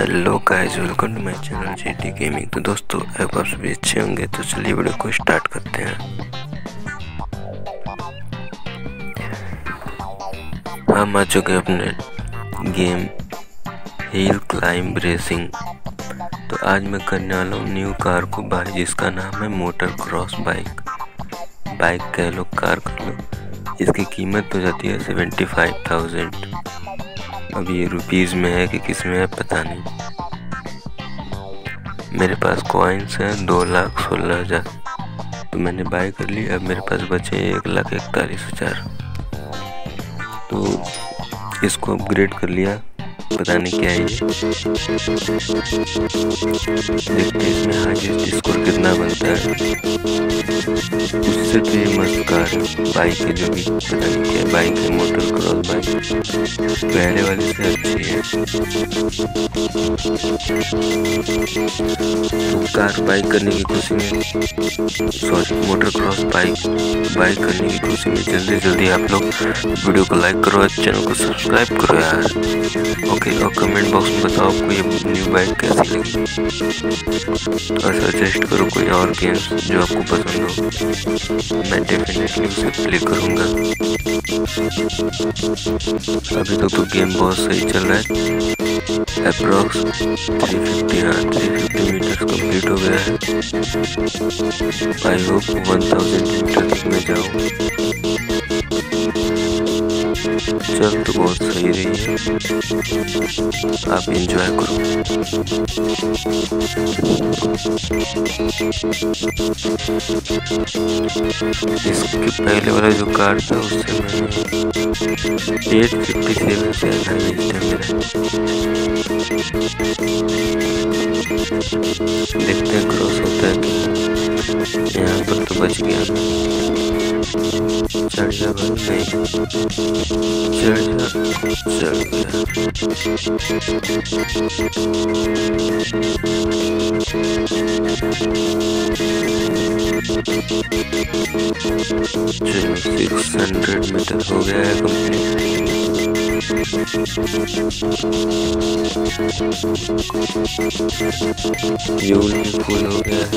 Hello guys, welcome to my channel JT gaming. तो दोस्तों अब आप सभी अच्छे होंगे, तो चलिए वीडियो को स्टार्ट करते हैं। हम आ चुके हैं अपने गेम हिल क्लाइंब रेसिंग। तो आज मैं करने वाला हूँ न्यू कार को बाय, जिसका नाम है मोटर क्रॉस बाइक। बाइक कह लो, कार कह लो। इसकी कीमत हो जाती है 75,000। अब ये रुपीज़ में है कि किस में है पता नहीं। मेरे पास कॉइन्स हैं 2,16,000, तो मैंने बाय कर ली। अब मेरे पास बचे 1,41,000, तो इसको अपग्रेड कर लिया। पता नहीं क्या है, देखते इसमें हाईएस्ट स्कोर कितना बनता है। उससे तो ये मस्त कार है, बाइक है जो भी, पता नहीं क्या बाइक है, मोटर क्रॉस बाइक पहले वाले से अच्छी है। तो कार बाइक करने की खुशी में, sorry motor cross bike bike करने की खुशी में जल्दी आप लोग वीडियो को लाइक करो और चैनल को सब्सक्राइब करो यार। और कमेंट बॉक्स में बताओ आपको ये न्यू बाइक कैसी लगी, और सजेस्ट करो कोई और गेम्स जो आपको पसंद हो। मैं डेफिनेटली उसे प्ले करूँगा। अभी तक तो गेम बहुत सही चल रहा है। अप्रॉक्स 350 मीटर कम्प्लीट हो गया है। आई होप 1000 मीटर तक मैं जाऊँ। चल तो बहुत सही रही है, आप एंजॉय करो। इसके पहले वाला जो कार था उससे मैंने 857 से देखते हैं क्रॉस होता है कि। यहाँ पर तो बच गया, चढ़ जा नहीं, चढ़ 600 मीटर हो गया है कंप्लीट। फ्यूल फुल हो गया है।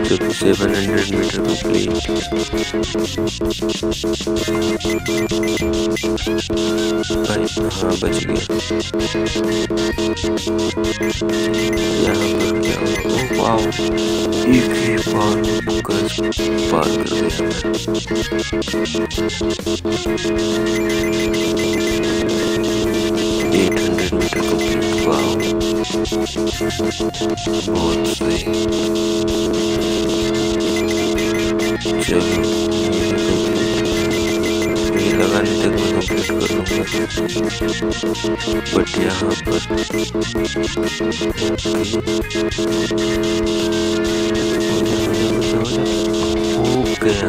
तो 700 मीटर कंप्लीट। हाँ बच गया। यहाँ पर क्या हुआ? वाओ, एक पार कर गया। 800 मीटर कंप्लीट। वाओ, बहुत सही। चलो ये लगाने तक मैं कंप्लीट कर लूँगा, बट यहाँ पर हो गया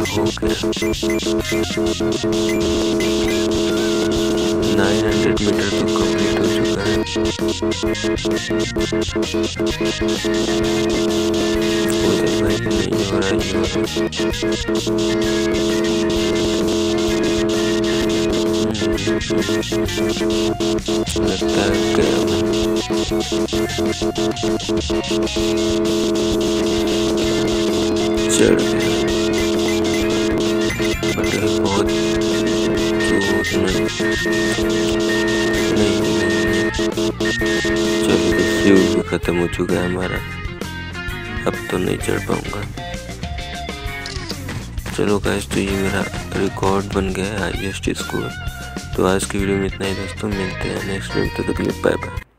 900 मीटर तो कंप्लीट हो चुका है। नहीं हो रहा है, चढ़ गया। बहुत फ्यूल खत्म हो चुका है हमारा, अब तो नहीं चढ़ पाऊंगा। चलो गाइस, तो ये मेरा रिकॉर्ड बन गया है हाईएस्ट स्कोर। तो आज की वीडियो में इतना ही दोस्तों, मिलते हैं नेक्स्ट वीडियो। तब तक के लिए बाय बाय।